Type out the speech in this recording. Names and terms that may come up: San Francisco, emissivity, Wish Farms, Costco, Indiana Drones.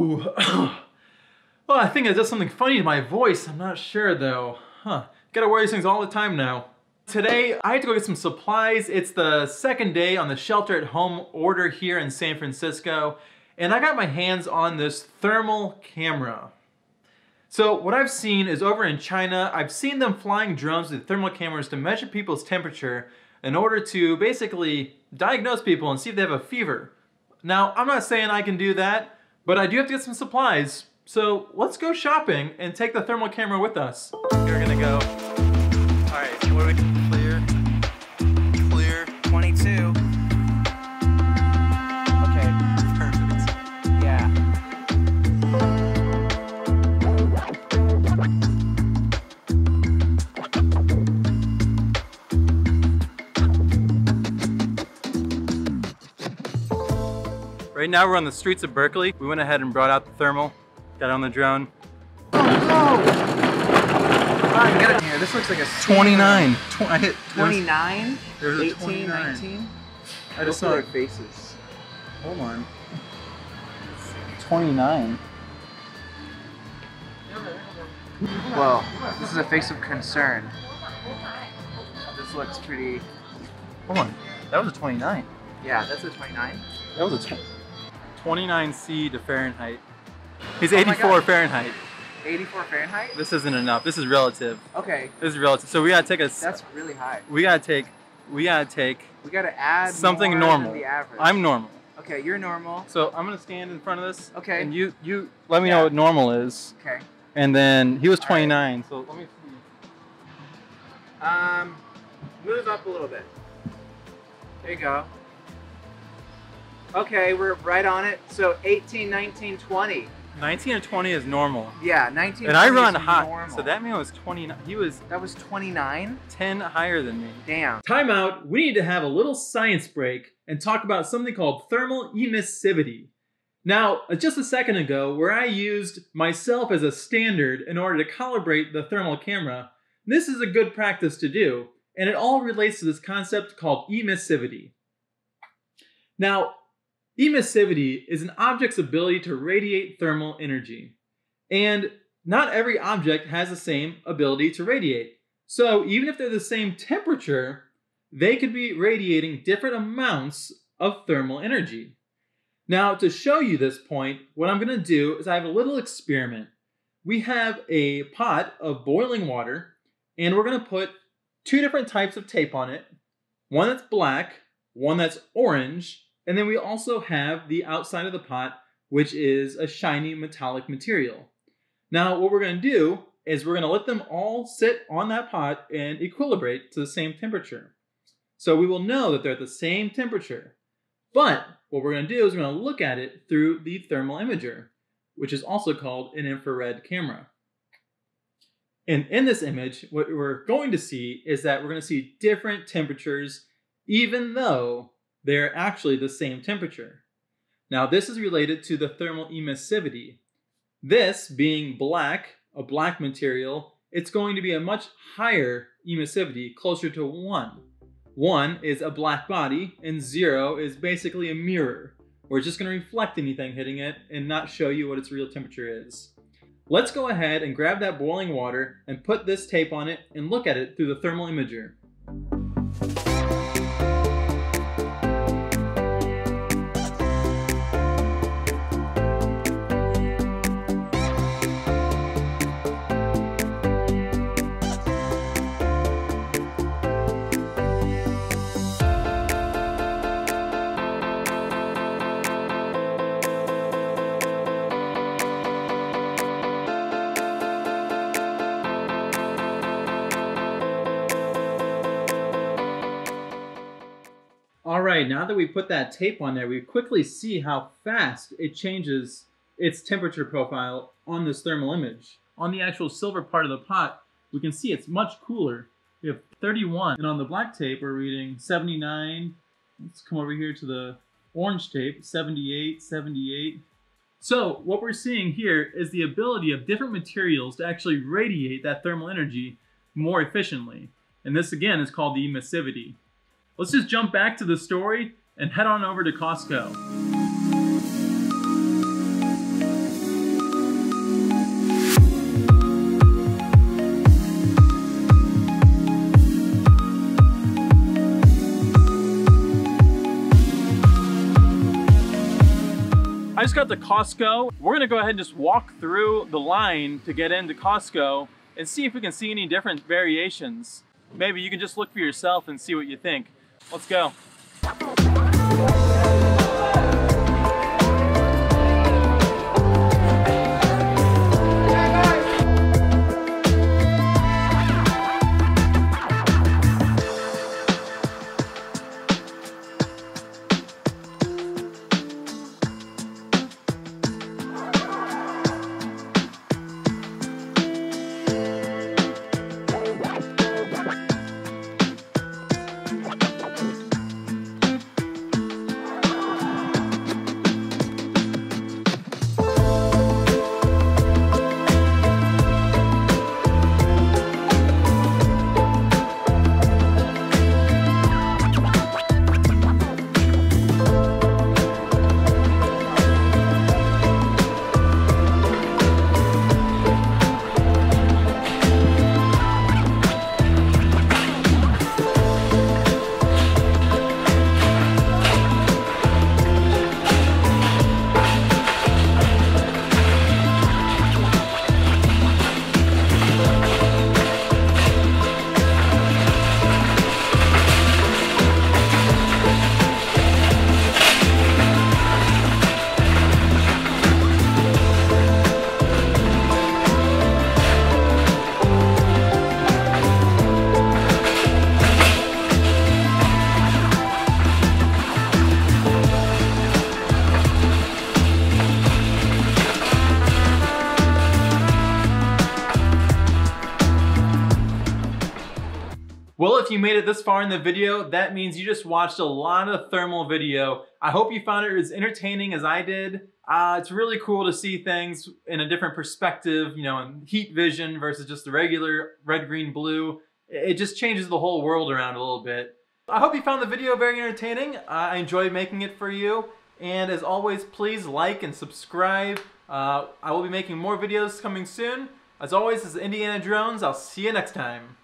Ooh. Well, I think I did something funny to my voice. I'm not sure though. Huh. Gotta wear these things all the time now. Today, I had to go get some supplies. It's the second day on the shelter at home order here in San Francisco, and I got my hands on this thermal camera. So what I've seen is over in China, I've seen them flying drones with thermal cameras to measure people's temperature in order to basically diagnose people and see if they have a fever. Now, I'm not saying I can do that, but I do have to get some supplies. So let's go shopping and take the thermal camera with us. You're gonna go. All right, so what do we clear? Clear. 22. Okay, perfect. Yeah. Right now we're on the streets of Berkeley. We went ahead and brought out the thermal, got on the drone. Oh, no! Yeah, this looks like a 29. I hit 29? There's 18, a 29. 19? I just saw their faces. Hold on. 29. Well, this is a face of concern. This looks pretty. Hold on. That was a 29. Yeah, that's a 29. That was a 29C to Fahrenheit. He's 84 Fahrenheit. 84 Fahrenheit? This isn't enough. This is relative. Okay. This is relative. So we gotta take a. That's really high. We gotta add something more normal. Than the average. I'm normal. Okay, you're normal. So I'm gonna stand in front of this. Okay. And you let me know what normal is. Okay. And then he was 29. Right. So let me see. Move up a little bit. There you go. Okay, we're right on it. So 18, 19, 20. 19 or 20 is normal. Yeah, 19 and 20 I run is hot, normal. So that man was 29. That was 29? 10 higher than me. Damn. Time out. We need to have a little science break and talk about something called thermal emissivity. Now, just a second ago, where I used myself as a standard in order to calibrate the thermal camera, this is a good practice to do, and it all relates to this concept called emissivity. Now, emissivity is an object's ability to radiate thermal energy. And not every object has the same ability to radiate. So even if they're the same temperature, they could be radiating different amounts of thermal energy. Now, to show you this point, what I'm gonna do is I have a little experiment. We have a pot of boiling water, and we're gonna put two different types of tape on it. One that's black, one that's orange, and then we also have the outside of the pot, which is a shiny metallic material. Now, what we're going to do is we're going to let them all sit on that pot and equilibrate to the same temperature. So we will know that they're at the same temperature. But what we're going to do is we're going to look at it through the thermal imager, which is also called an infrared camera. And in this image, what we're going to see is that we're going to see different temperatures, even though they're actually the same temperature. Now this is related to the thermal emissivity. This being black, a black material, it's going to be a much higher emissivity, closer to 1. 1 is a black body and 0 is basically a mirror. We're just gonna reflect anything hitting it and not show you what its real temperature is. Let's go ahead and grab that boiling water and put this tape on it and look at it through the thermal imager. All right, now that we put that tape on there, we quickly see how fast it changes its temperature profile on this thermal image. On the actual silver part of the pot, we can see it's much cooler. We have 31, and on the black tape, we're reading 79. Let's come over here to the orange tape, 78, 78. So what we're seeing here is the ability of different materials to actually radiate that thermal energy more efficiently. And this, again, is called the emissivity. Let's just jump back to the story and head on over to Costco. just got to Costco. We're gonna go ahead and just walk through the line to get into Costco and see if we can see any different variations. Maybe you can just look for yourself and see what you think. Let's go. Well, if you made it this far in the video, that means you just watched a lot of thermal video. I hope you found it as entertaining as I did. It's really cool to see things in a different perspective, you know, in heat vision versus just the regular red, green, blue. It just changes the whole world around a little bit. I hope you found the video very entertaining. I enjoyed making it for you. And as always, please like and subscribe. I will be making more videos coming soon. As always, this is Indiana Drones. I'll see you next time.